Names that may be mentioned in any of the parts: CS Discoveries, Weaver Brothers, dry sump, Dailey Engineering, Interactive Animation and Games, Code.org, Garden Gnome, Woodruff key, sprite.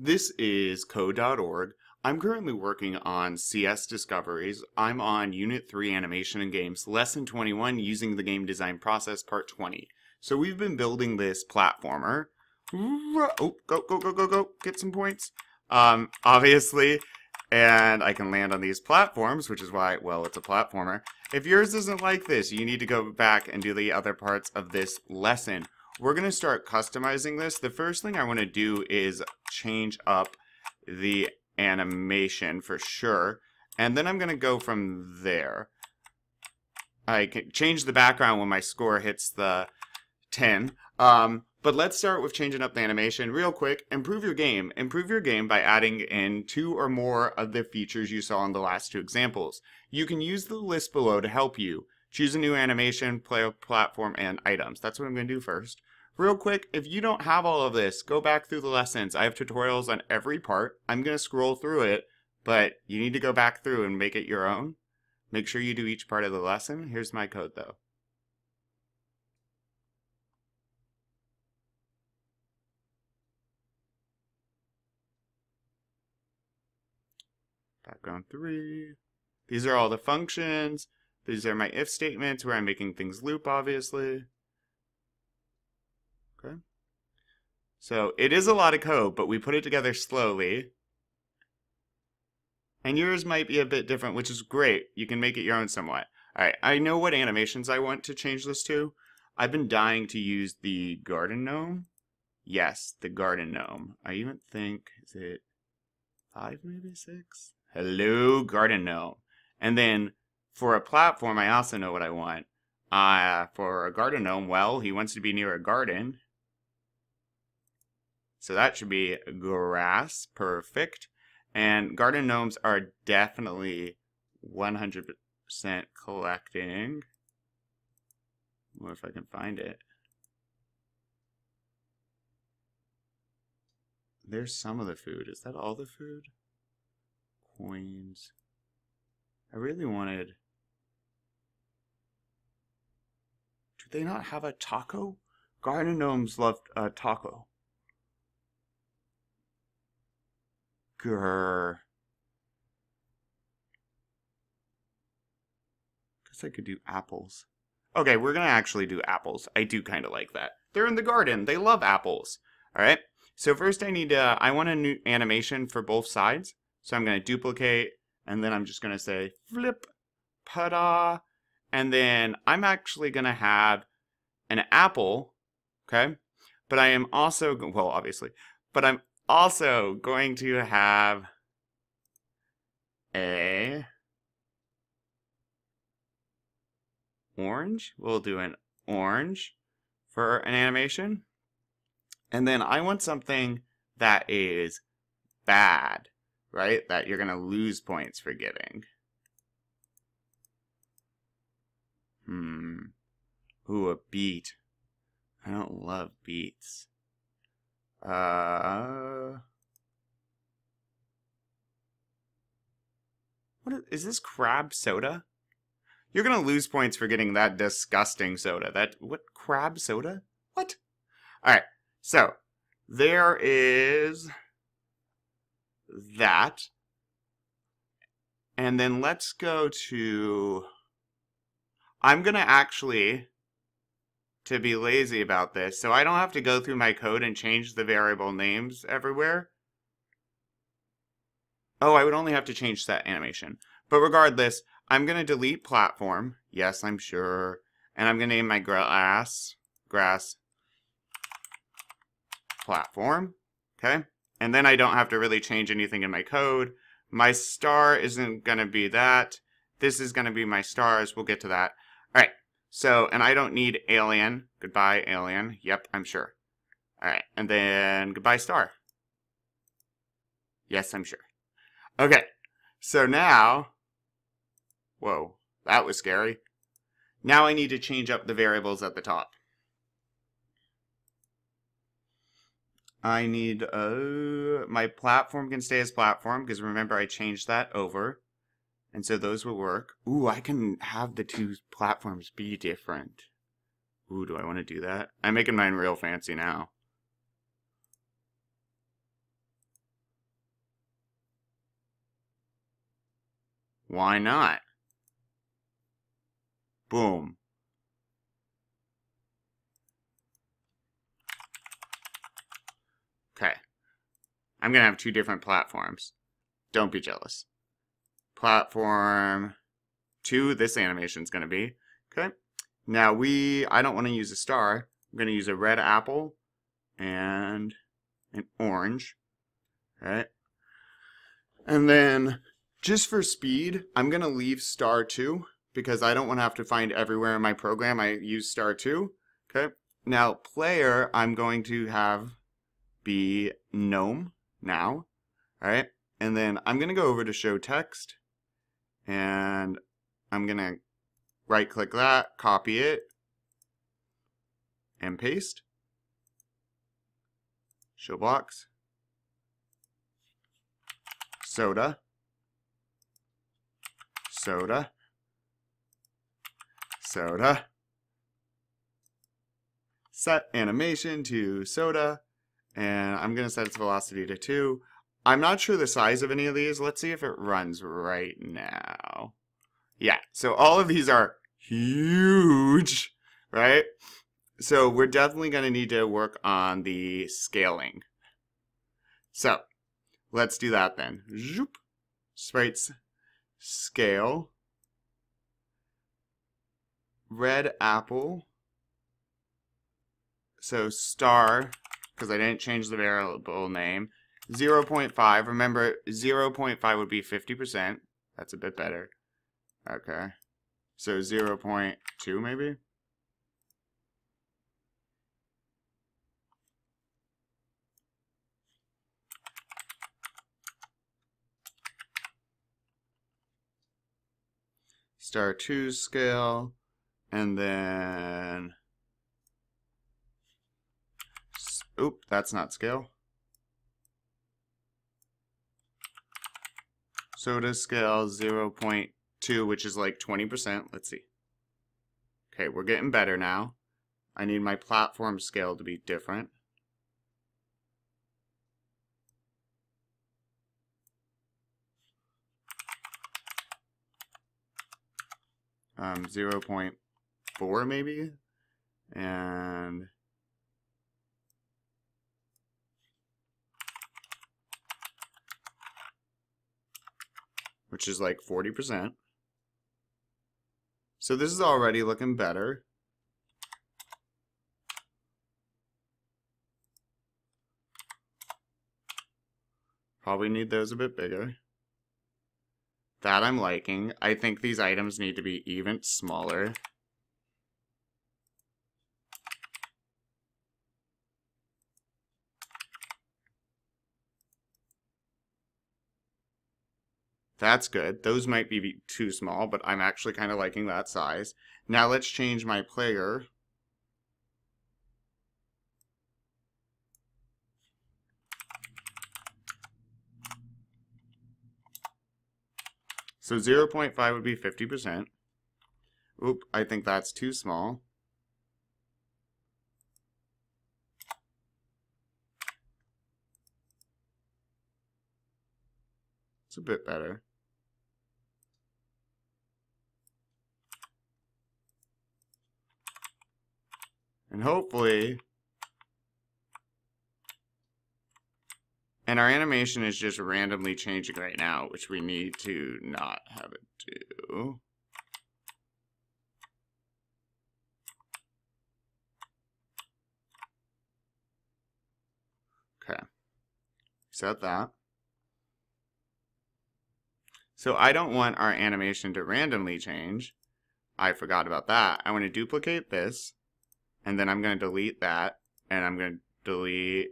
This is Code.org. I'm currently working on CS Discoveries. I'm on Unit 3 Animation and Games, Lesson 21, Using the Game Design Process, Part 20. So we've been building this platformer. Oh, go, get some points. Obviously, and I can land on these platforms, which is why, well, it's a platformer. If yours isn't like this, you need to go back and do the other parts of this lesson. We're going to start customizing this. The first thing I want to do is change up the animation for sure. And then I'm going to go from there. I can change the background when my score hits the 10. But let's start with changing up the animation real quick. Improve your game. Improve your game by adding in 2 or more of the features you saw in the last 2 examples. You can use the list below to help you. Choose a new animation, player platform, and items. That's what I'm going to do first. Real quick, if you don't have all of this, go back through the lessons. I have tutorials on every part. I'm going to scroll through it, but you need to go back through and make it your own. Make sure you do each part of the lesson. Here's my code, though. Background 3. These are all the functions. These are my if statements where I'm making things loop, obviously. Okay. So it is a lot of code, but we put it together slowly. And yours might be a bit different, which is great. You can make it your own somewhat. All right, I know what animations I want to change this to. I've been dying to use the Garden Gnome. Yes, the Garden Gnome. I even think, is it 5, maybe 6? Hello, Garden Gnome. And then for a platform, I also know what I want. For a Garden Gnome, well, he wants to be near a garden. So that should be grass. Perfect. And Garden Gnomes are definitely 100% collecting. Or if I can find it. There's some of the food. Is that all the food? Coins. I really wanted... They not have a taco? Garden Gnomes love a taco. Grr. Guess I could do apples. Okay, we're gonna actually do apples. I do kind of like that. They're in the garden. They love apples. All right. So first, I need to. I want a new animation for both sides. So I'm gonna duplicate, and then I'm just gonna say flip, ta-da. And then I'm actually going to have an apple, okay? But I am also, well, obviously, but I'm also going to have a orange. We'll do an orange for an animation. And then I want something that is bad, right? That you're going to lose points for giving. Ooh, a beat. I don't love beats. What is this, crab soda? You're gonna lose points for getting that disgusting soda. That, what, crab soda? What? All right. So there is that, and then let's go to. I'm going to actually, to be lazy about this, so I don't have to go through my code and change the variable names everywhere. Oh, I would only have to change that animation. But regardless, I'm going to delete platform. Yes, I'm sure. And I'm going to name my grass platform. Okay. And then I don't have to really change anything in my code. My star isn't going to be that. This is going to be my stars. We'll get to that. Alright, so, and I don't need alien. Goodbye, alien. Yep, I'm sure. Alright, and then goodbye, star. Yes, I'm sure. Okay, so now, whoa, that was scary. Now I need to change up the variables at the top. I need, my platform can stay as platform, because remember I changed that over. And so those will work. Ooh, I can have the two platforms be different. Ooh, do I want to do that? I'm making mine real fancy now. Why not? Boom. Okay. I'm going to have two different platforms. Don't be jealous. Platform 2, this animation is going to be. Okay. Now I don't want to use a star. I'm going to use a red apple and an orange. All right. And then just for speed, I'm going to leave star 2 because I don't want to have to find everywhere in my program. I use star 2. Okay. Now player, I'm going to have be Gnome now. All right. And then I'm going to go over to show text and I'm going to right click that, copy it, and paste. Show blocks. Soda. Soda. Soda. Set animation to soda. And I'm going to set its velocity to 2. I'm not sure the size of any of these. Let's see if it runs right now. Yeah, so all of these are huge, right? So we're definitely going to need to work on the scaling. So let's do that then. Zoop. Sprites. Scale. Red apple. So star, because I didn't change the variable name. 0.5. Remember, 0.5 would be 50%. That's a bit better. Okay. So 0.2 maybe? Star 2 scale, and then, oop, that's not scale. Soda scale 0.2, which is like 20%. Let's see. Okay, we're getting better now. I need my platform scale to be different. Um, 0.4 maybe, and which is like 40%. So this is already looking better. Probably need those a bit bigger. That I'm liking. I think these items need to be even smaller. That's good. Those might be too small, but I'm actually kind of liking that size. Now let's change my player. So 0.5 would be 50%. Oop, I think that's too small. It's a bit better. And hopefully, and our animation is just randomly changing right now, which we need to not have it do. Okay. Set that. So I don't want our animation to randomly change. I forgot about that. I want to duplicate this, and then I'm going to delete that, and I'm going to delete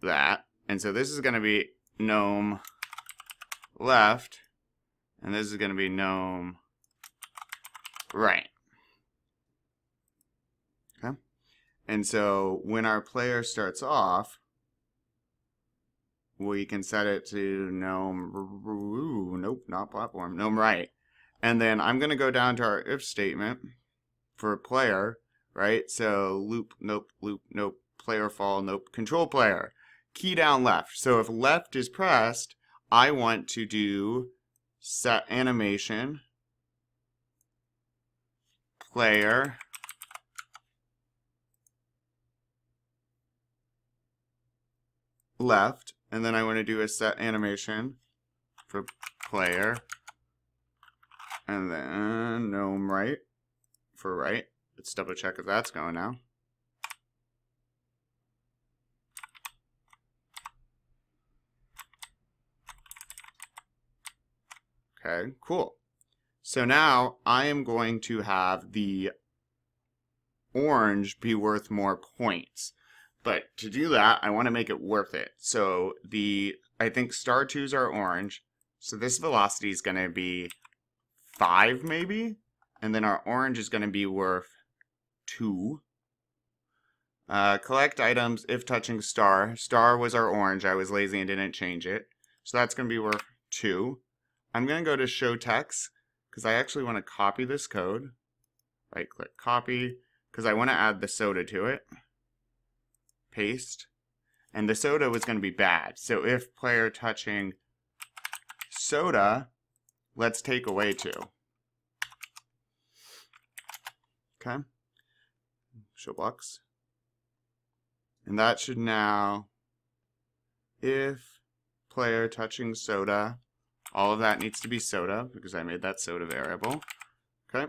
that. And so this is going to be Gnome left, and this is going to be Gnome right. Okay. And so when our player starts off, we can set it to Gnome, nope, not platform, Gnome right. And then I'm going to go down to our if statement for player, right? So loop, nope, player fall, nope, control player. Key down left. So if left is pressed, I want to do set animation, player, left, and then I want to do a set animation for player, and then gnome right for right. Let's double check if that's going now. Okay, cool. So now I am going to have the orange be worth more points. But to do that, I want to make it worth it. So I think star 2s are orange. So this velocity is going to be 5 maybe. And then our orange is going to be worth 2. Collect items if touching star. Star was our orange. I was lazy and didn't change it. So that's going to be worth 2. I'm going to go to show text because I actually want to copy this code. Right click copy because I want to add the soda to it. Paste, and the soda was going to be bad. So if player touching soda, let's take away 2. Okay, show blocks, and that should now, if player touching soda, all of that needs to be soda because I made that soda variable. Okay,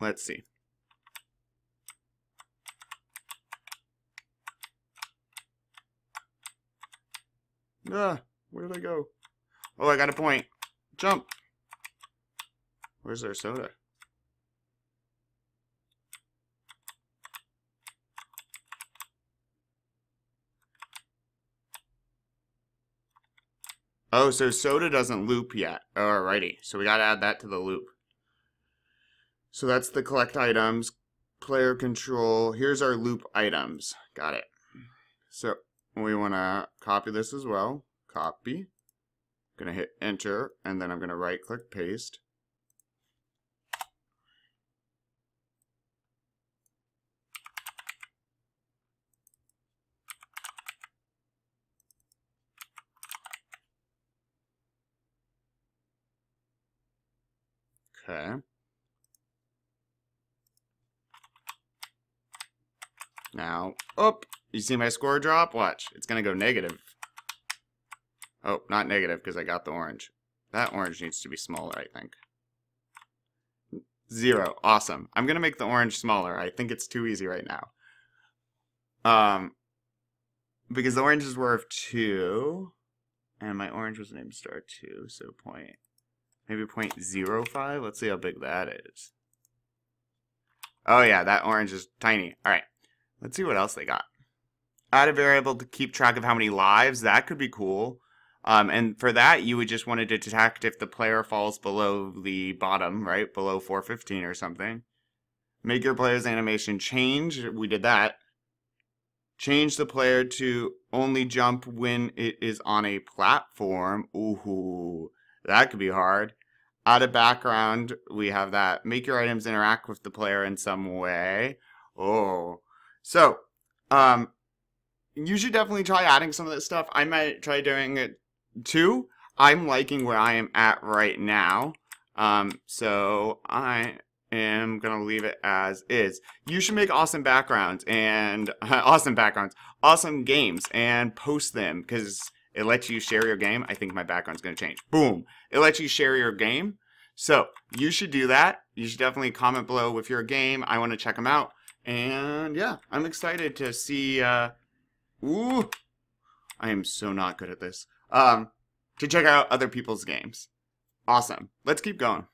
let's see. Ah, where did I go? Oh, I got a point. Jump. Where's our soda? Oh, so soda doesn't loop yet. Alrighty. So we gotta add that to the loop. So that's the collect items, player control. Here's our loop items. Got it. So we want to copy this as well. Copy. I'm going to hit enter, and then I'm going to right click paste. Okay. Now, up. You see my score drop? Watch. It's going to go negative. Oh, not negative because I got the orange. That orange needs to be smaller, I think. 0. Awesome. I'm going to make the orange smaller. I think it's too easy right now. Because the orange is worth 2. And my orange was named star 2, so point. Maybe 0.05. Let's see how big that is. Oh yeah, that orange is tiny. Alright. Let's see what else they got. Add a variable to keep track of how many lives. That could be cool. And for that, you would just want to detect if the player falls below the bottom, right? Below 415 or something. Make your player's animation change. We did that. Change the player to only jump when it is on a platform. Ooh, that could be hard. Add a background. We have that. Make your items interact with the player in some way. Oh. So, you should definitely try adding some of this stuff. I might try doing it too. I'm liking where I am at right now. So I am going to leave it as is. You should make awesome backgrounds and awesome games and post them because it lets you share your game. I think my background's going to change. Boom. It lets you share your game. So you should do that. You should definitely comment below with your game. I want to check them out. And yeah, I'm excited to see, ooh, I am so not good at this, to check out other people's games. Awesome. Let's keep going.